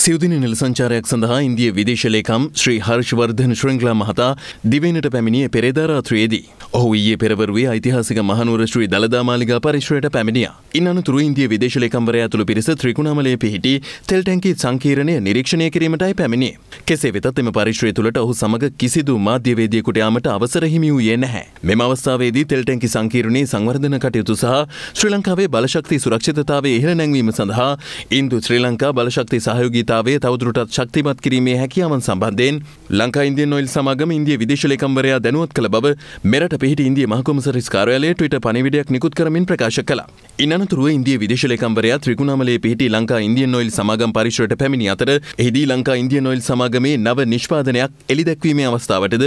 සිවුදින නිල සංචාරයක් සඳහා ඉන්දිය විදේශ ලේකම් ශ්‍රී හර්ෂවර්ධන ශ්‍රීංගලා මහතා දිවයිනට පැමිණියේ පෙරේදා රාත්‍රියේදී. ඔහු ඊයේ පෙරවරුවේ ඓතිහාසික මහනුවර ශ්‍රී දළදා මාලිගා පරිශ්‍රයට පැමිණියා. ඉන්නතුරු ඉන්දිය විදේශ ලේකම්වරයා ඇතුළු පිරිස ත්‍රිකුණාමලයේ පිහිටි තෙල් ටැංකිය සංකීර්ණය නිරීක්ෂණය කිරීමටයි පැමිණියේ. කෙසේ වෙතත් එම පරිශ්‍රය තුළට ඔහු සමග කිසිදු මාධ්‍ය වේදිකෙකුට යාමට අවසර හිමි වූයේ නැහැ. මෙම අවස්ථාවේදී තෙල් ටැංකිය සංකීර්ණයේ සංවර්ධන කටයුතු සහ ශ්‍රී ලංකාවේ බලශක්ති සුරක්ෂිතතාවයේ ඉහළ නැංවීම සඳහා ඉන්දු ශ්‍රී ලංකා බලශක්ති සහයෝගී තාවේ තවදුරටත් ශක්තිමත් කිරීමේ හැකියාවන් සම්බන්ධයෙන් ලංකා ඉන්දියන් ඔයිල් සමාගම ඉන්දිය විදේශ ලේකම්වරයා දැනුවත් කළ බව මෙරට පිහිටි ඉන්දිය මහ කොමසාරිස් කාර්යාලයේ ට්විටර් පණිවිඩයක් නිකුත් කරමින් ප්‍රකාශ කළා. ඉනනතුරුව ඉන්දිය විදේශ ලේකම්වරයා ත්‍රිකුණාමලයේ පිහිටි ලංකා ඉන්දියන් ඔයිල් සමාගම් පරිශ්‍රයට පැමිණි අතර එහිදී ලංකා ඉන්දියන් ඔයිල් සමාගමේ නව නිෂ්පාදනයක් එළිදැක්වීමේ අවස්ථාවටද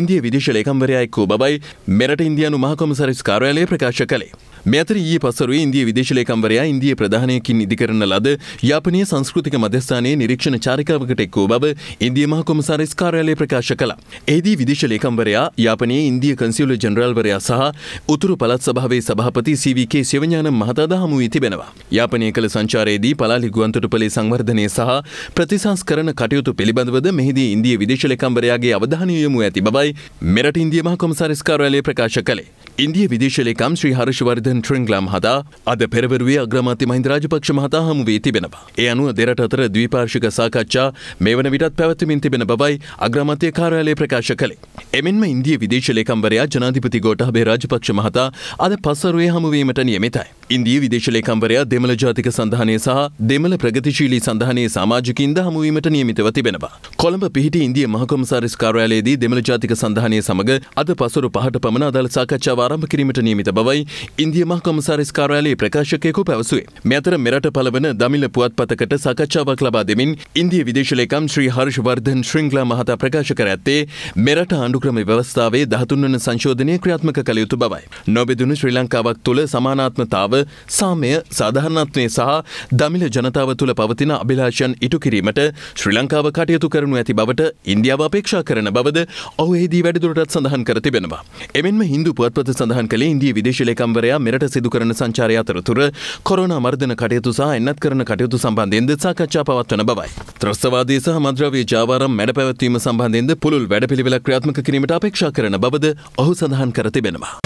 ඉන්දිය විදේශ ලේකම්වරයා එක්ව බබයි මෙරට ඉන්දියානු මහ කොමසාරිස් කාර්යාලයේ ප්‍රකාශ කළේ. මෙතර ඊයේ පසරුවේ ඉන්දිය විදේශ ලේකම්වරයා ඉන්දිය ප්‍රධානයකින් ඉදි කරන ලද යාපනීය සංස්කෘතික මධ්‍යස්ථානයේ නිරීක්ෂණ චාරිකාවකට එක් වූ බව ඉන්දිය මහ කොමසාරිස් කාර්යාලය ප්‍රකාශ කළා. එහිදී විදේශ ලේකම්වරයා යාපනයේ ඉන්දිය කන්සියුලර් ජෙනරල්වරයා සහ උතුරු පළාත් සභාවේ සභාපති CVK සිවඥානම් මහතාද හමු වී තිබෙනවා. යාපනයේ කළ සංචාරයේදී පලාලි ගුවන්තොටුපළේ සංවර්ධනය සහ ප්‍රතිසංස්කරණ කටයුතු පිළිබඳවද මෙහිදී ඉන්දිය විදේශ ලේකම්වරයාගේ අවධානය යොමු ඇති බවයි මෙරට ඉන්දිය මහ කොමසාරිස් කාර්යාලය ප්‍රකාශ කළේ. ඉන්දිය විදේශ ලේකම් ශ්‍රී හර්ෂවර්ධන ශ්‍රීංගලා මහතා අද පෙරවරුවේ අග්‍රාමාත්‍ය මහින්ද රාජපක්ෂ මහතා හමු වී තිබෙනවා. ඒ අනුව දෙරට අතර ද්විපාර්ශ්වික සාකච්ඡා මේ වන විටත් පැවැත්වමින් තිබෙන බවයි අග්‍රාමාත්‍ය කාර්යාලය ප්‍රකාශ කළේ. එමෙන්ම ඉන්දිය විදේශ ලේකම්වරයා ජනාධිපති ගෝඨාභය රාජපක්ෂ මහතා අද පසරුවේ හමු වීමට නියමිතයි. ඉන්දිය විදේශ ලේකම්වරයා දෙමළ ජාතික සන්ධානය සහ දෙමළ ප්‍රගතිශීලී සන්ධානයේ සමාජිකින්ද හමු වීමට නියමිතව තිබෙනවා. කොළඹ පිහිටි ඉන්දිය මහ කොමසාරිස් කාර්යාලයේදී දෙමළ ජාතික සන්ධානය සමග අද පසරු 5ට පමණ අදාළ සාකච්ඡාව ආරම්භ කිරීමට නියමිත බවයි ඉන්දිය මහ කොමසාරිස් කාර්යාලයේ ප්‍රකාශකයෙකු පැවසුවේ. මේ අතර මෙරට පළවන දමිළ පුවත්පතකට සාකච්ඡාවක් ලබා දෙමින් ඉන්දිය විදේශ ලේකම් ශ්‍රී හර්ෂවර්ධන ශ්‍රීංගලා මහතා ප්‍රකාශ කර ඇත්තේ මෙරට ආණ්ඩුක්‍රම ව්‍යවස්ථාවේ 13 වන සංශෝධනය ක්‍රියාත්මක කළ යුතු බවයි. නොබෙදුණු ශ්‍රී ලංකාවක් තුළ සමානාත්මතාව, සාමය, සාධාරණත්වය සහ දමිළ ජනතාව තුළ පවතින අභිලාෂයන් ඉටු කිරීමට ශ්‍රී ලංකාව කටයුතු කරනු ඇති බවට ඉන්දියාව අපේක්ෂා කරන බවද ඔහු එහිදී වැඩිදුරටත් සඳහන් කර තිබෙනවා. එමෙන්ම හින්දු පුවත්පත සඳහන් කළේ ඉන්දිය විදේශ ලේකම්වරයා මෙරට සිදු කරන සංචාරය අතරතුර කොරෝනා මර්ධන කටයුතු සහ එන්නත් කරන කටයුතු සම්බන්ධයෙන්ද සාකච්ඡා පවත්වන බවයි. ත්‍රස්තවාදී සහ මද්‍රව්‍ය ජාවාරම් මැඩ පැවැත්වීම සම්බන්ධයෙන්ද පුළුල් වැඩපිළිවෙලක් ක්‍රියාත්මක කිරීමට අපේක්ෂා කරන බවද ඔහු සඳහන් කර තිබෙනවා.